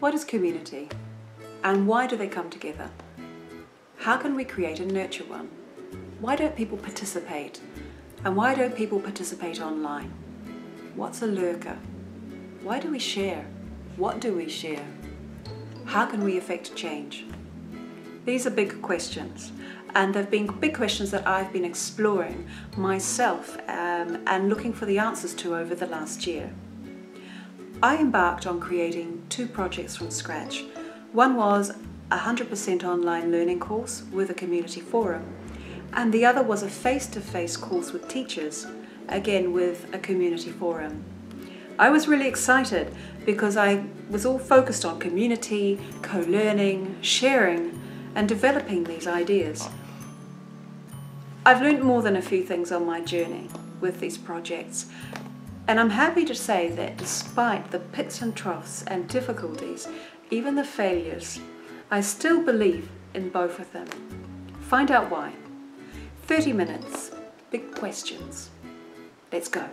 What is community? And why do they come together? How can we create and nurture one? Why don't people participate? And why don't people participate online? What's a lurker? Why do we share? What do we share? How can we affect change? These are big questions, and they've been big questions that I've been exploring myself and looking for the answers to over the last year. I embarked on creating two projects from scratch. One was a 100% online learning course with a community forum, and the other was a face-to-face course with teachers, again with a community forum. I was really excited because I was all focused on community, co-learning, sharing, and developing these ideas. I've learned more than a few things on my journey with these projects, and I'm happy to say that despite the pits and troughs and difficulties, even the failures, I still believe in both of them. Find out why. 30 minutes, big questions. Let's go.